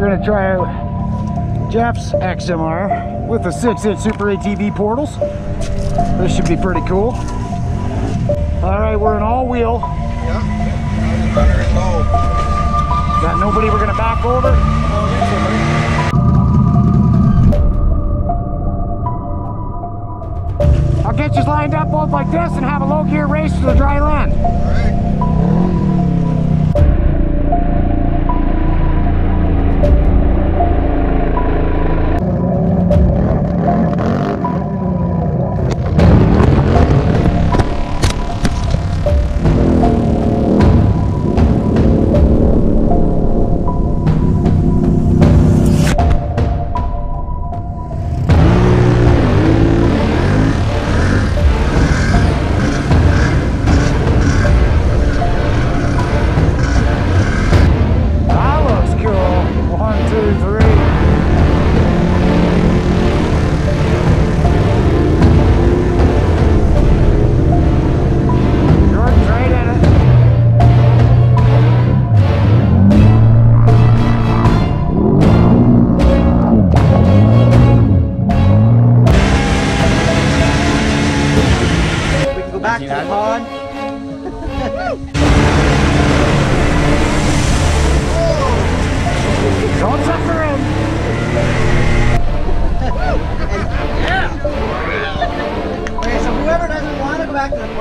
We're gonna try out Jeff's XMR with the 6-inch Super ATV portals. This should be pretty cool. All right, we're in all-wheel. Yeah, runner and low. Got nobody we're gonna back over? I'll get you lined up both like this and have a low gear race to the dry land. All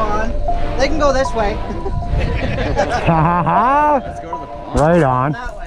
right. They can go this way. Let's go to the pond. Right on. That way.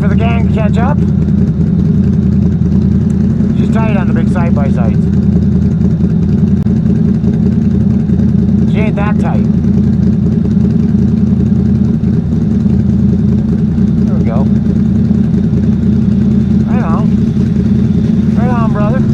For the gang to catch up. She's tight on the big side-by-sides. She ain't that tight. There we go. Right on. Right on, brother. Right on.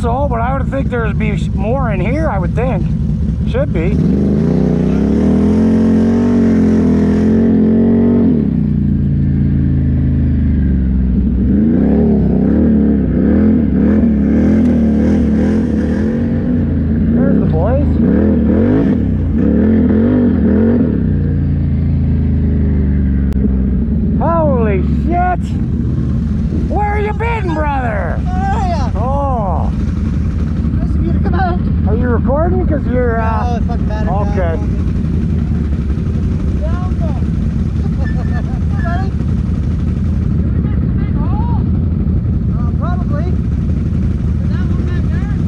so, but I would think there'd be more in here, I would think. Should be. There's the boys. Holy shit! Where you been, brother? Oh, nice of you to come out. Are you recording? Because you're no, it fucking matters. Okay. Buddy. Did we miss a big hole? Probably. Is that one back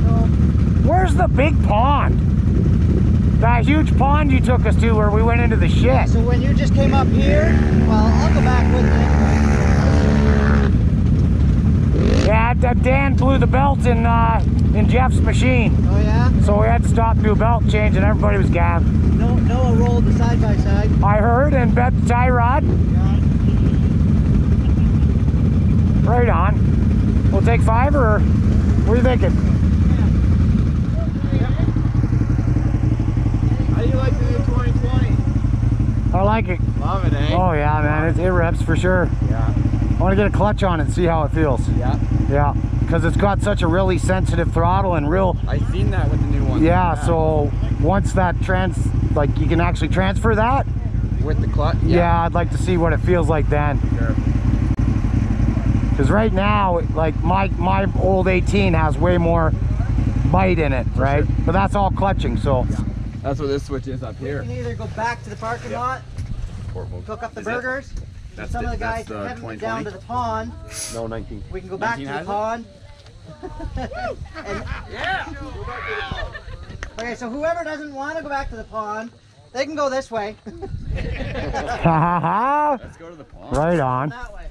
there? No. Where's the big pond? That huge pond you took us to where we went into the shit. Yeah, so when you just came up here, well, I'll go back with you. Yeah, Dan blew the belt in Jeff's machine. Oh yeah? So we had to stop and do a belt change and everybody was gabbed. No, Noah rolled the side by side. I heard, and bet the tie rod. Yeah. Right on. We'll take five, or what are you thinking? Yeah. How do you like to do 2020? I like it. Love it, eh? Oh yeah, man, it rips for sure. Yeah. I want to get a clutch on it and see how it feels. Yeah. Yeah, because it's got such a really sensitive throttle and real... I've seen that with the new one. Yeah, yeah. So once that like you can actually transfer that. With the clutch? Yeah. Yeah, I'd like to see what it feels like then. Sure. Because right now, like my old 18 has way more bite in it, right? Sure. But that's all clutching, so... Yeah. That's what this switch is up here. You can either go back to the parking lot, cook up the burgers... That's some of the guys haven't been down to the pond. No, 19. We can go back to the pond. Yeah! Okay, so whoever doesn't want to go back to the pond, they can go this way. Let's go to the pond. Right on. That way.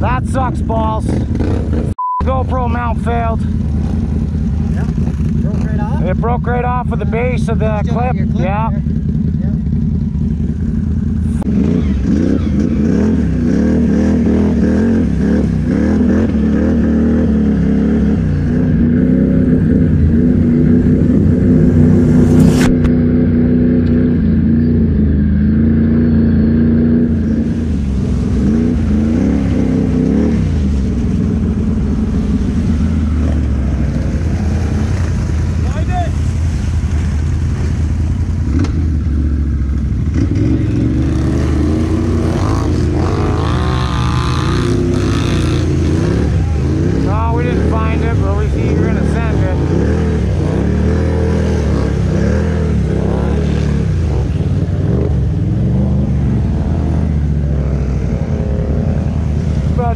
That sucks balls. GoPro mount failed. Yeah, broke right off. It broke right off of the base of the clip. Yeah.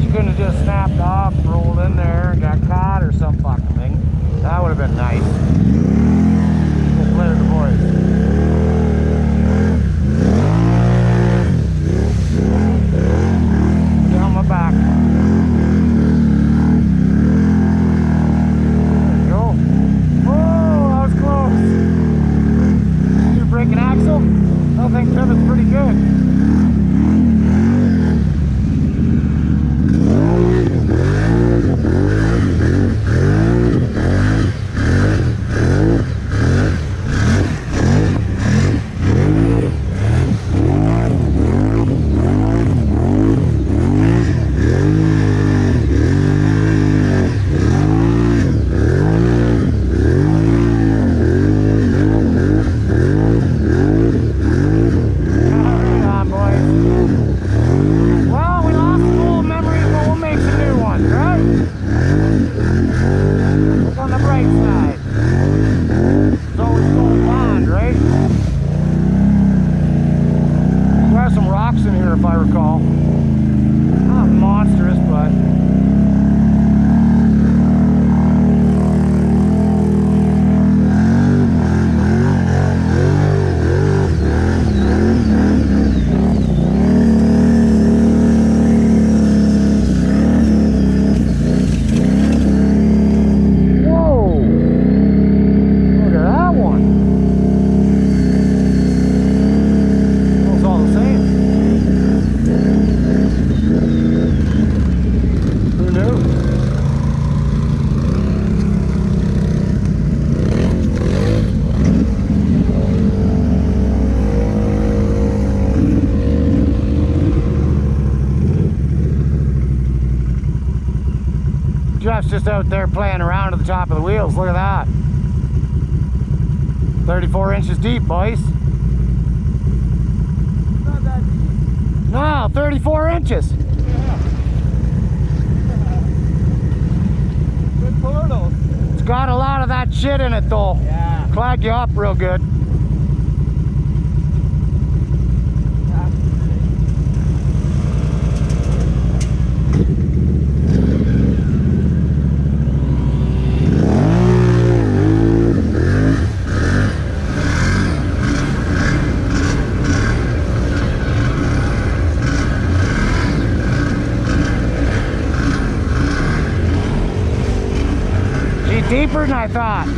you couldn't have just snapped off, rolled in there, got caught or some fucking thing. That would have been nice. Just let it avoid. Jeff's just out there playing around at the top of the wheels. Look at that. 34 inches deep, boys. Not that deep. No, 34 inches. Yeah. Good portal. It's got a lot of that shit in it, though. Yeah. Clog you up real good. Deeper than I thought.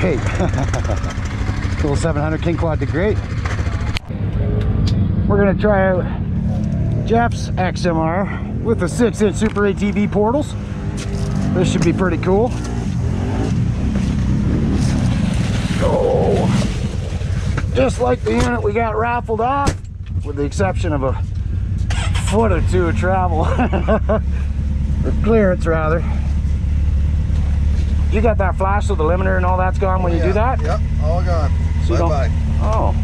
great. Cool 700 King Quad to great. We're gonna try out Jeff's XMR with the 6-inch Super ATV portals. This should be pretty cool. Oh, just like the unit we got raffled off, with the exception of a foot or two of travel, or clearance rather. You got that flash, so the limiter and all that's gone when you do that? Yep, all gone. So bye-bye. Oh.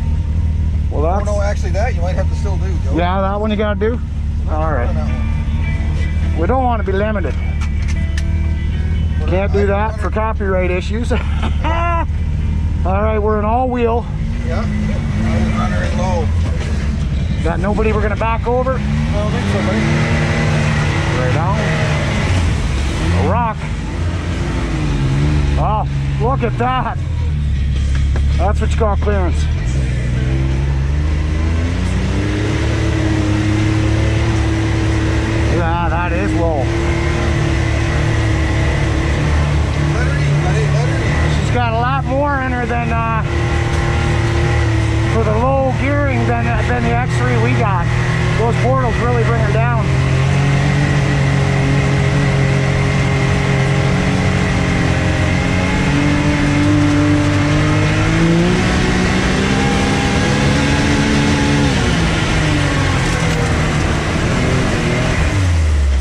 Well, that's... Oh, no, actually that you might have to still do, Joe. Yeah, that one you gotta do? All right. We don't want to be limited. But can't do that for copyright issues. All right, we're in all wheel. Yep, runner and low. Got nobody we're gonna back over? I don't think so, buddy. Right on. A rock. Oh, look at that. That's what you call clearance. Yeah, that is low. She's got a lot more in her than, for the low gearing than the X3 we got. Those portals really bring her down.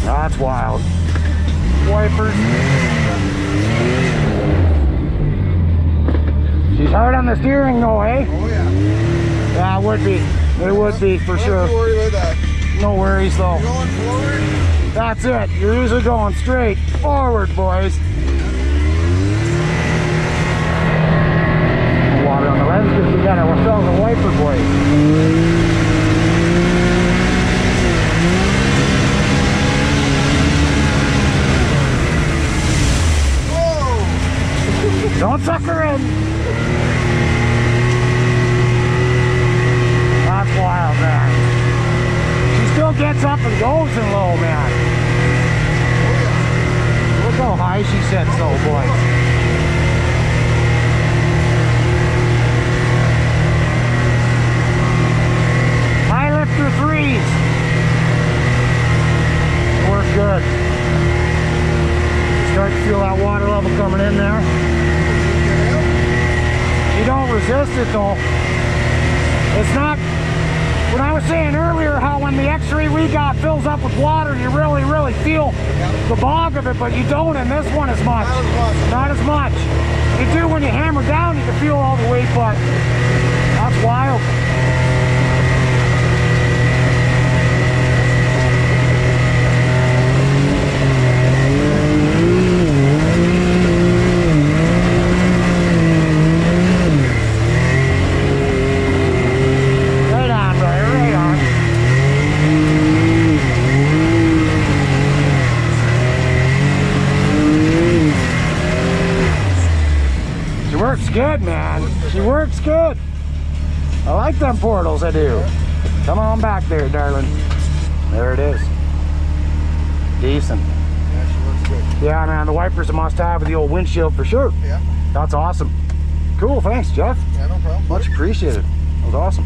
That's wild. Wipers. She's hard on the steering though, eh? Oh yeah. Yeah, it would be. It would be for sure. Don't worry about that. No worries though. You're going forward. That's it. You're usually going straight forward, boys. Water on the lens because we got ourselves a wiper, boys. Don't suck her in. That's wild, man. She still gets up and goes in low, man. Look how high she sets, though, boy. High-lifter threes. Work good. Start to feel that water level coming in there. You don't resist it though. It's not, when I was saying earlier how when the X3 we got fills up with water, you really, really feel the bog of it, but you don't in this one as much. Not as much. You do when you hammer down, you can feel all the weight, but that's wild. Good, man. She works good. I like them portals, I do. Come on back there, darling. There it is. Decent. Yeah, she works good. Yeah, man, the wiper's a must-have with the old windshield for sure. Yeah. That's awesome. Cool, thanks, Jeff. Yeah, no problem. Much appreciated. That was awesome.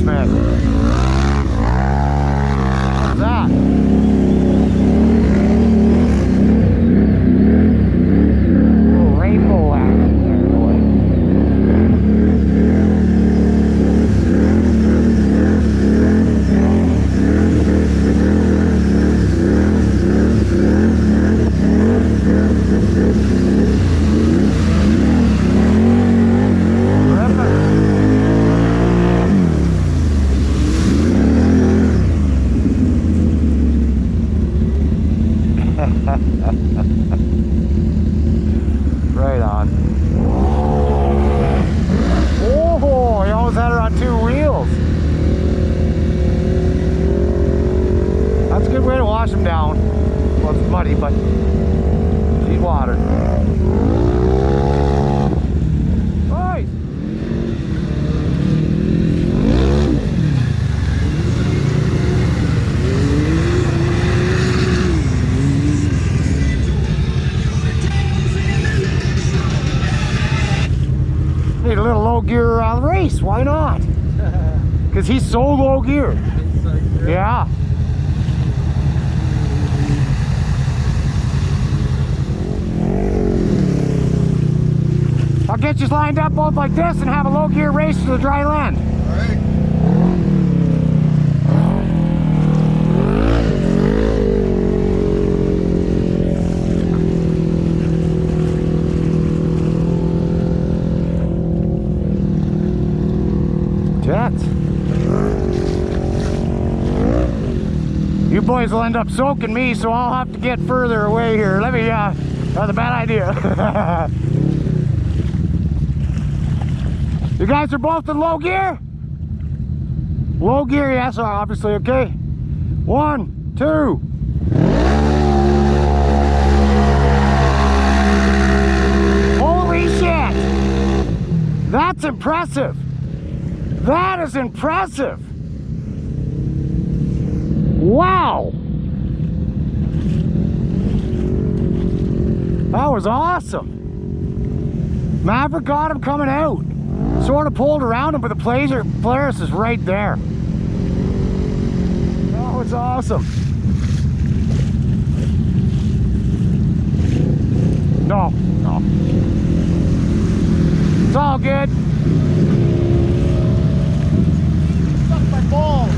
Mavericks, man. What's that? Why not? Because he's so low gear. Yeah. I'll get you lined up both like this and have a low gear race to the dry land. All right. You boys will end up soaking me, so I'll have to get further away here. Let me, that's a bad idea. You guys are both in low gear? Low gear, yes, obviously, okay. 1, 2. Holy shit! That's impressive. That is impressive. Wow. That was awesome. Maverick got him coming out. Sort of pulled around him, but the Polaris is right there. That was awesome. No, no. It's all good. Balls.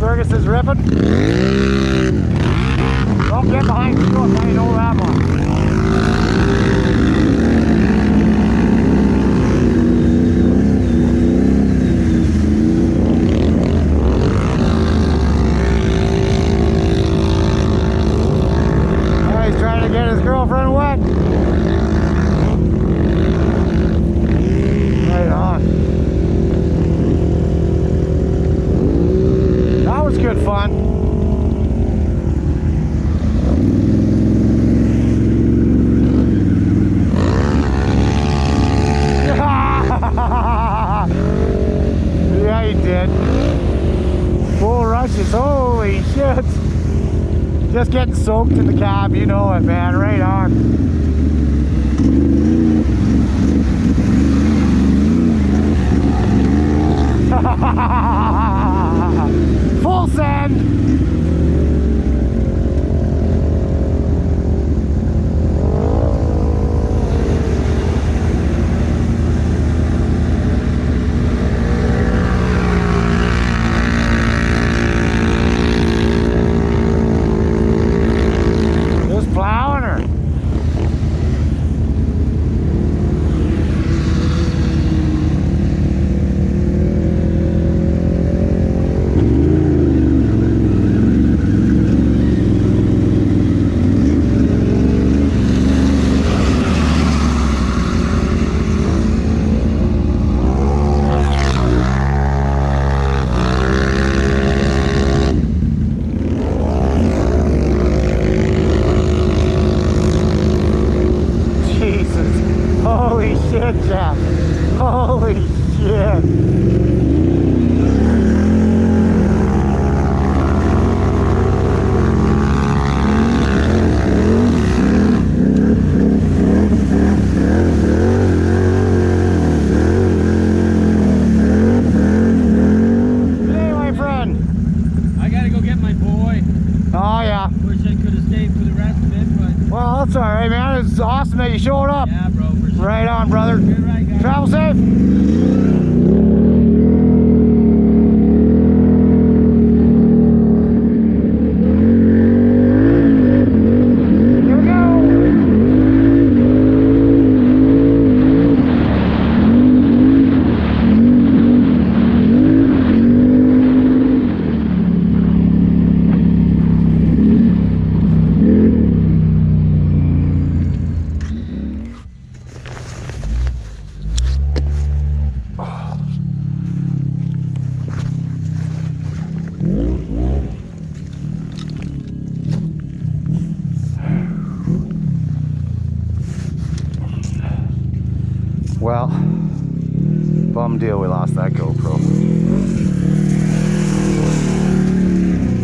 Fergus is ripping. Don't get behind the truck, I know that one. Now he's trying to get his girlfriend wet. Good fun. Yeah, he did. Full rushes, holy shit. Just getting soaked in the cab, you know it, man, right on. Full send! Just plowing her. Oh, that's all right, man. It's awesome that you showed up. Yeah, bro. For sure. Right on, brother. Good, right, guys. Travel safe. Well, bum deal we lost that GoPro.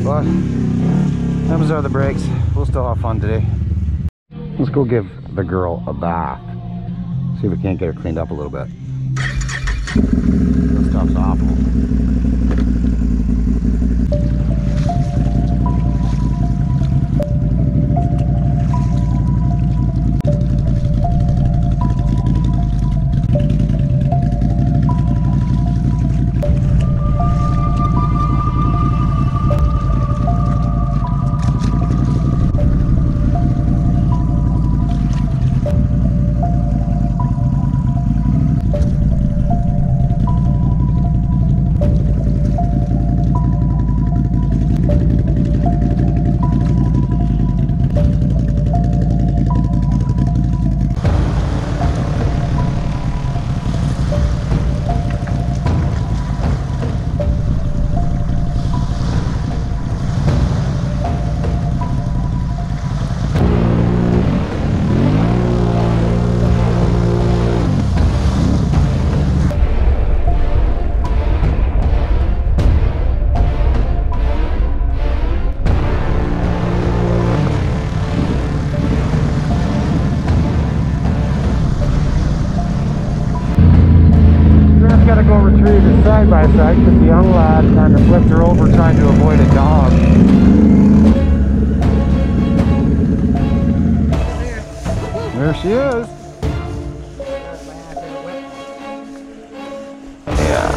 But, those are the brakes. We'll still have fun today. Let's go give the girl a bath. See if we can't get her cleaned up a little bit. This stuff's awful. By side because the young lad kind of flipped her over trying to avoid a dog. There she is. Yeah.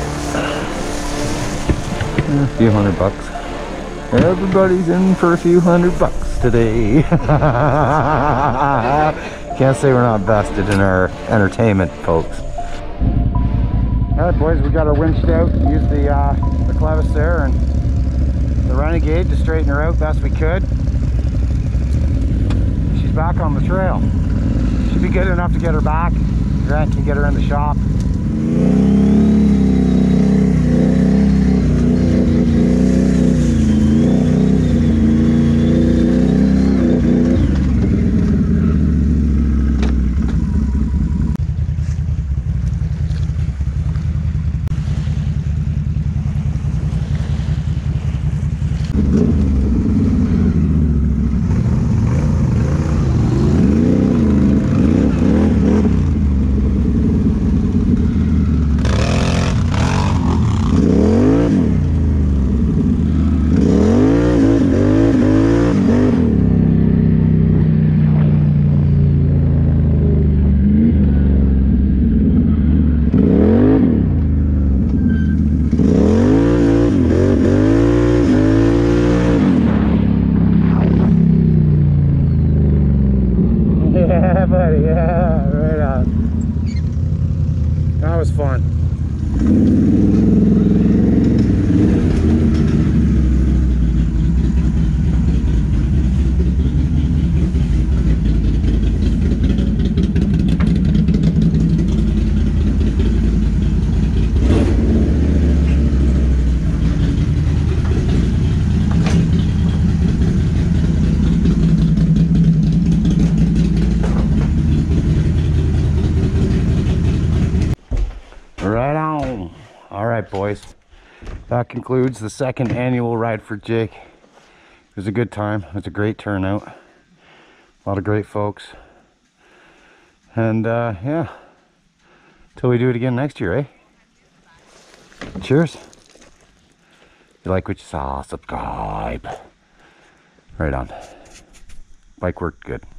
A few $100. Everybody's in for a few $100 today. Can't say we're not vested in our entertainment, folks. Alright boys, we got her winched out, used the Clevis there and the Renegade to straighten her out best we could. She's back on the trail. Should be good enough to get her back. Grant can get her in the shop. Boys, that concludes the second annual ride for Jake. It was a good time. It was a great turnout, a lot of great folks, and yeah, till we do it again next year, eh? Cheers. If you like what you saw, subscribe. Right on. Bike worked good.